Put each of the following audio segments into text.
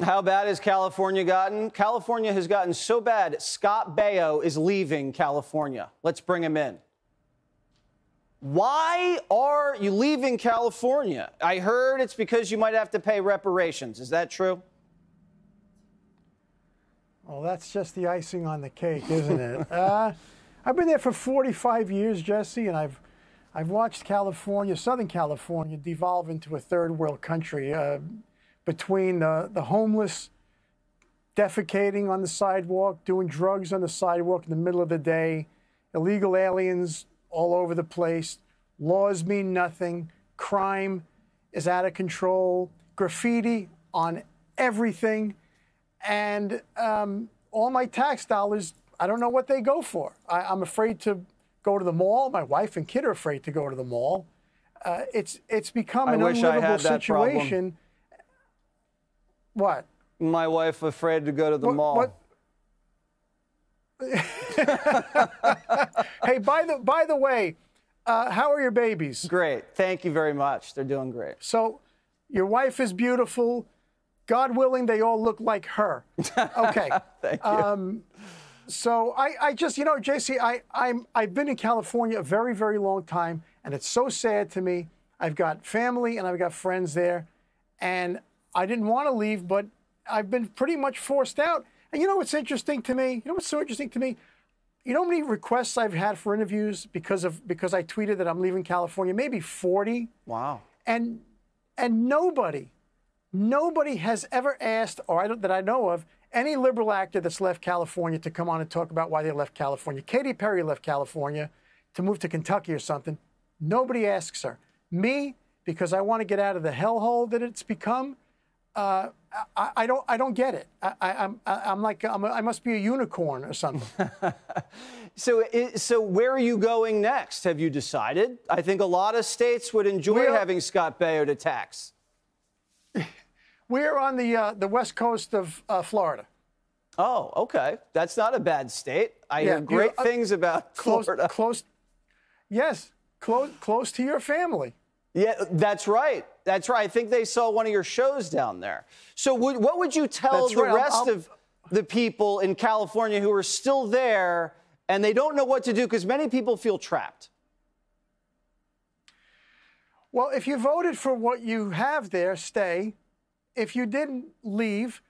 How bad has California gotten? California has gotten so bad, Scott Baio is leaving California. Let's bring him in. Why are you leaving California? I heard it's because you might have to pay reparations. Is that true? Well, that's just the icing on the cake, isn't it? I've been there for 45 years, Jesse, and I've watched California, Southern California, devolve into a third world country between the homeless defecating on the sidewalk, doing drugs on the sidewalk in the middle of the day, illegal aliens all over the place, laws mean nothing, crime is out of control, graffiti on everything. And all my tax dollars, I don't know what they go for. I'm afraid to go to the mall. My wife and kid are afraid to go to the mall. It's become an unlivable situation. What? My wife afraid to go to the mall. What? Hey, by the way, how are your babies? Great. Thank you very much. They're doing great. So your wife is beautiful. God willing, they all look like her. Okay. Thank you. So I just, you know, JC, I've been in California a very, very long time, and it's so sad to me. I've got family and I've got friends there, and I didn't want to leave, but I've been pretty much forced out. And you know what's interesting to me? You know what's so interesting to me? You know how many requests I've had for interviews because I tweeted that I'm leaving California? Maybe 40. Wow. And nobody has ever asked, or that I know of, any liberal actor that's left California to come on and talk about why they left California. Katy Perry left California to move to Kentucky or something. Nobody asks her. Me, because I want to get out of the hellhole that it's become. I don't get it. I'm like, I must be a unicorn or something. So where are you going next? Have you decided? I think a lot of states would enjoy having Scott Baio to tax. We're on the west coast of Florida. Oh, okay. That's not a bad state. I hear great things about Florida. Close to your family. Yeah, that's right. That's right. I think they saw one of your shows down there. So what would you tell the rest of the people in California who are still there and they don't know what to do? Because many people feel trapped. Well, if you voted for what you have there, stay. If you didn't, leave.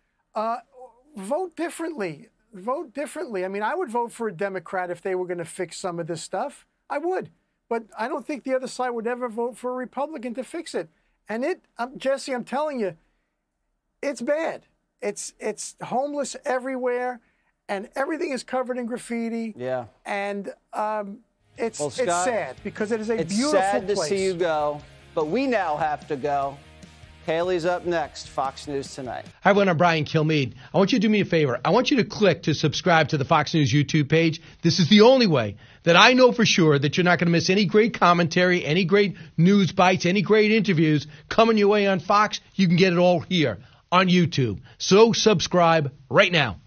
Vote differently. Vote differently. I mean, I would vote for a Democrat if they were going to fix some of this stuff. I would. But I don't think the other side would ever vote for a Republican to fix it. And Jesse, I'm telling you, it's bad. It's homeless everywhere, and everything is covered in graffiti. Yeah. And it's sad because it is a beautiful place. It's sad to see you go, but we now have to go. Haley's up next, Fox News Tonight. Hi, everyone. I'm Brian Kilmeade. I want you to do me a favor. I want you to click to subscribe to the Fox News YouTube page. This is the only way that I know for sure that you're not going to miss any great commentary, any great news bites, any great interviews coming your way on Fox. You can get it all here on YouTube. So subscribe right now.